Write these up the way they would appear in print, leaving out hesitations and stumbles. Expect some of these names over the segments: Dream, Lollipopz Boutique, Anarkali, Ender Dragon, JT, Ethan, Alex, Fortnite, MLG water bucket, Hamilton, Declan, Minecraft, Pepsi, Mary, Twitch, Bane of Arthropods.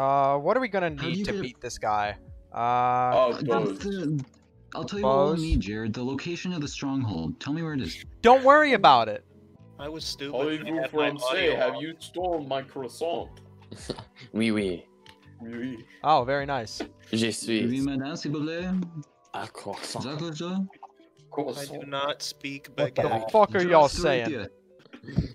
What are we gonna need to beat this guy? I'll tell you what we need, Jared. The location of the stronghold. Tell me where it is. Don't worry about it. I was stupid. All you from say, have you stolen my croissant? Oui, oui. Oui, oui. Oh, very nice. Je suis. A croissant. I do not speak baguette. What the fuck are y'all saying?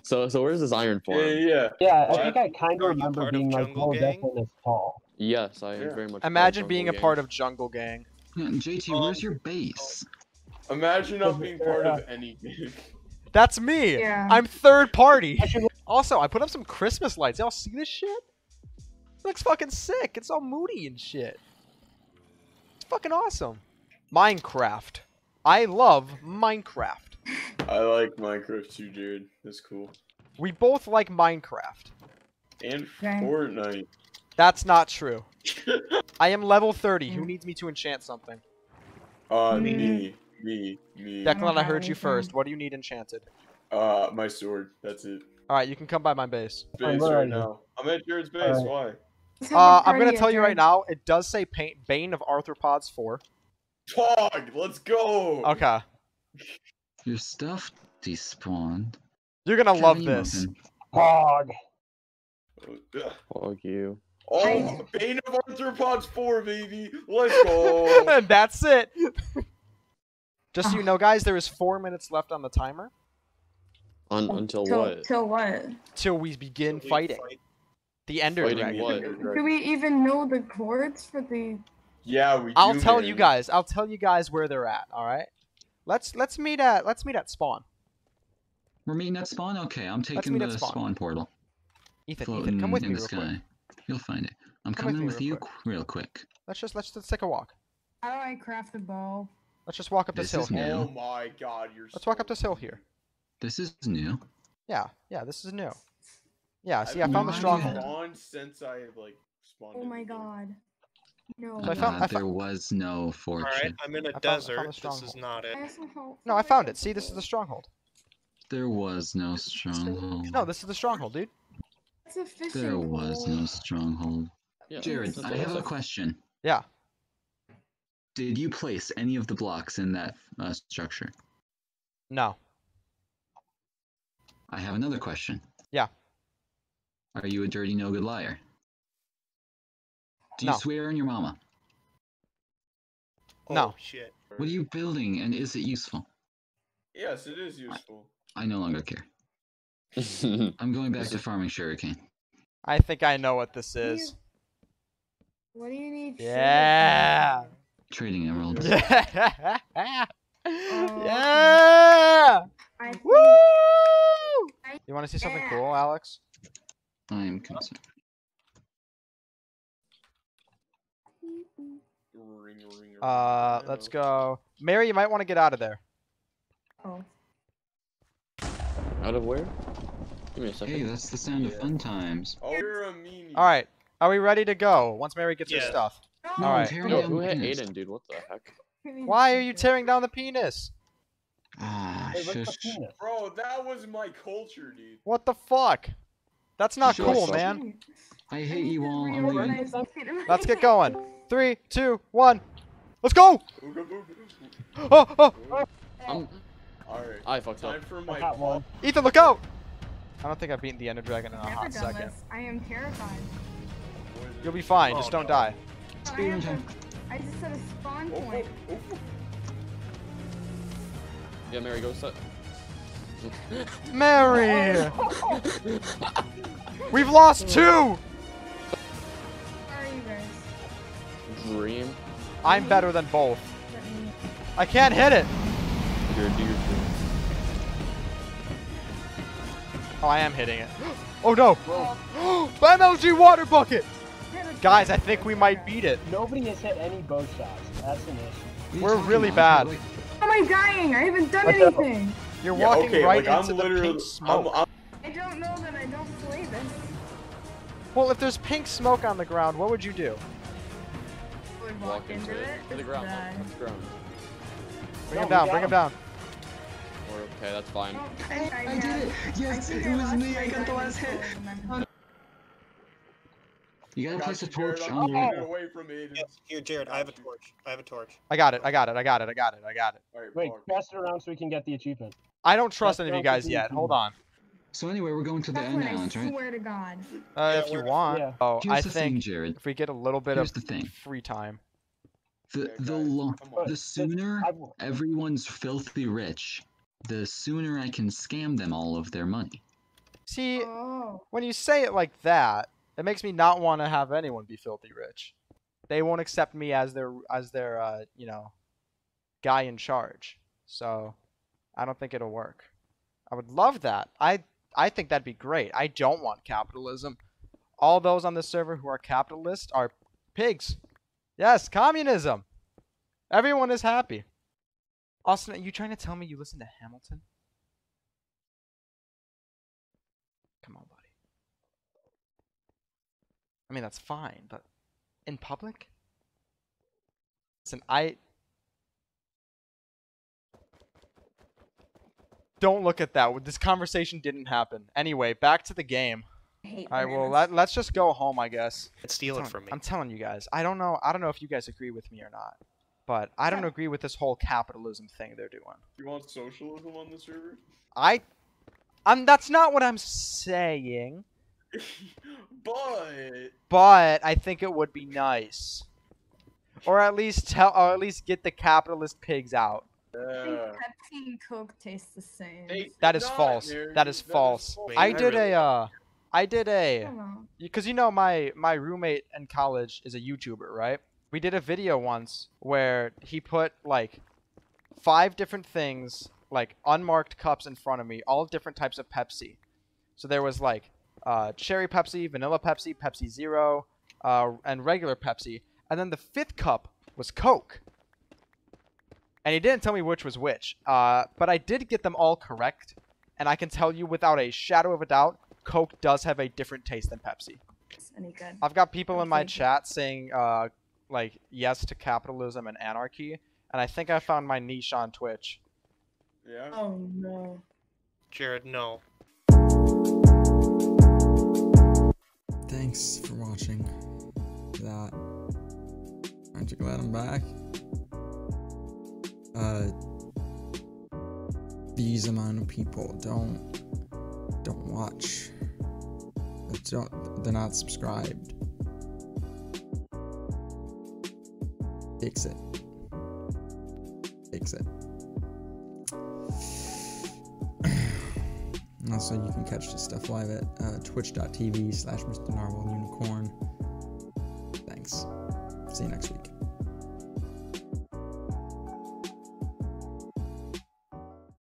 So where's this iron farm? Yeah, I think I kind of remember being like, oh, Declan is tall. Yes, I am very much. Imagine being a part of Jungle Gang. Yeah, JT, where's your base? Imagine not being part of any gang. That's me. Yeah. I'm third party. Also, I put up some Christmas lights. Y'all see this shit? It looks fucking sick. It's all moody and shit. It's fucking awesome. Minecraft. I love Minecraft. I like Minecraft too, Jared. That's cool. We both like Minecraft. And Fortnite. That's not true. I am level 30. Who needs me to enchant something? Me. Declan, I heard you first. What do you need enchanted? My sword. That's it. Alright, you can come by my base. Right now. I'm at Jared's base. Why? I'm gonna tell you right now, it does say Bane of Arthropods 4. Pog! Let's go! Okay. Your stuff despawned. You're gonna love this. Pog. Pog you. Oh, Bane of Arthropods 4, baby. Let's go. That's it. Just so you know, guys, there is 4 minutes left on the timer. Until what? Till we begin fighting. The Ender Dragon. Do we even know the cords for the? Yeah, we do. I'll tell you guys where they're at. All right. Let's meet at spawn. We're meeting at spawn? Okay, I'm taking the spawn portal. Ethan, come with me real quick. You'll find it. I'm coming with you real quick. Let's take a walk. How do I craft the bow? Let's just walk up this hill here. Oh my god, you're Let's walk up this hill here. This is new. Yeah, this is new. Yeah, see, I found the stronghold. Since I like spawned. Oh my god. No. So there was no fortune. Alright, I'm in a desert. This is not it. No, I found it. See, this is the stronghold. There was no stronghold. No, this is the stronghold, dude. It's a fishing There was hole. No stronghold. Yeah, Jared, I have a question. Yeah. Did you place any of the blocks in that structure? No. I have another question. Yeah. Are you a dirty no-good liar? Do you swear on your mama? No. Oh, shit. What are you building, and is it useful? Yes, it is useful. I no longer care. I'm going back to farming sugarcane. I think I know what this is. What do you need? Yeah. Trading emeralds. Yeah. Yeah. Woo! You want to see something cool, Alex? I am concerned. Let's go. Mary, you might want to get out of there. Oh. Out of where? Give me a second. Hey, that's the sound of fun times. Oh, you're a meanie. Alright, are we ready to go once Mary gets her stuff? Alright. Yo, who hit Aiden, dude? What the heck? Why are you tearing down the penis? Ah, shush. Bro, that was my culture, dude. What the fuck? That's not cool, man. I hate you all. Let's get going. 3, 2, 1. Let's go! Oh! Alright. I fucked up. Ethan, look out! I don't think I've beaten the Ender Dragon in a hot second. I am terrified. You'll be fine. Just don't die. I just set a spawn point. Yeah, Mary, go set. Mary! We've lost 2! Dream. I'm better than both. I can't hit it. Do your thing. Oh, I am hitting it. Oh no! Oh. MLG water bucket. Guys, I think we might beat it. Nobody has hit any bow shots. That's an issue. We're really bad. How am I dying? I haven't done anything. You're walking into the pink smoke. I don't know that I don't play this. Well, if there's pink smoke on the ground, what would you do? Walk into it. To the ground. That's ground. Bring him down. Bring him down. Okay, that's fine. I did it. Yes, it was me. I got the last hit. You gotta place a torch on the away from me. Here, Jared, I have a torch. I got it. All right, wait, pass it around so we can get the achievement. I don't trust any of you guys yet. Hold on. So anyway, we're going to the end island, right? I swear to God. If you want. Yeah. Oh, here's I think Jared, if we get a little bit of free time. The sooner everyone's filthy rich, the sooner I can scam them all of their money. See, when you say it like that, it makes me not want to have anyone be filthy rich. They won't accept me as their you know, guy in charge. So, I don't think it'll work. I would love that. I think that'd be great. I don't want capitalism. All those on the server who are capitalists are pigs. Yes, communism. Everyone is happy. Austin, are you trying to tell me you listen to Hamilton? Come on, buddy. I mean, that's fine, but in public? Listen, I... Don't look at that. This conversation didn't happen. Anyway, back to the game. Alright, well, let's just go home, I guess. Let's steal it from me. I'm telling you guys. I don't know if you guys agree with me or not. But I don't agree with this whole capitalism thing they're doing. You want socialism on the server? That's not what I'm saying. But I think it would be nice. Or at least get the capitalist pigs out. I think Pepsi and Coke taste the same. That is false. That is false. I did a because you know my roommate in college is a YouTuber, right? We did a video once where he put like 5 different things, like unmarked cups in front of me, all different types of Pepsi. So there was like cherry Pepsi, vanilla Pepsi, Pepsi Zero, and regular Pepsi. And then the 5th cup was Coke. And he didn't tell me which was which, but I did get them all correct, and I can tell you without a shadow of a doubt, Coke does have a different taste than Pepsi. I've got people in my chat saying, like, yes to capitalism and anarchy, and I think I found my niche on Twitch. Yeah. Oh, no. Jared, no. Thanks for watching that. Aren't you glad I'm back? These amount of people don't watch. They're not subscribed. Fix it. Fix it. And also, you can catch this stuff live at twitch.tv/MrNarvelUnicorn. Thanks. See you next week.